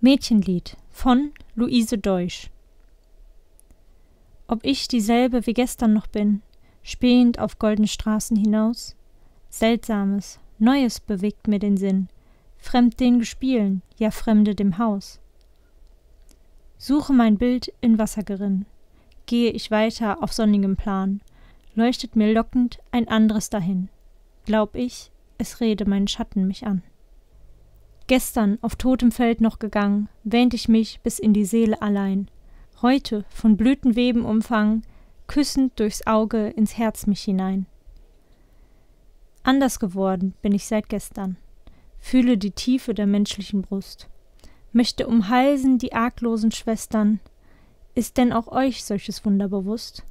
Mädchenlied von Luise Deusch. Ob ich dieselbe wie gestern noch bin, spähend auf goldene Straßen hinaus, Seltsames, Neues bewegt mir den Sinn, fremd den Gespielen, ja Fremde dem Haus. Suche mein Bild in Wassergerinn, gehe ich weiter auf sonnigem Plan, leuchtet mir lockend ein anderes dahin, glaub ich, es rede mein Schatten mich an. Gestern auf totem Feld noch gegangen, wähnt ich mich bis in die Seele allein. Heute von Blütenweben umfangen, küssend durchs Auge ins Herz mich hinein. Anders geworden bin ich seit gestern, fühle die Tiefe der menschlichen Brust, möchte umhalsen die arglosen Schwestern. Ist denn auch euch solches Wunder bewusst?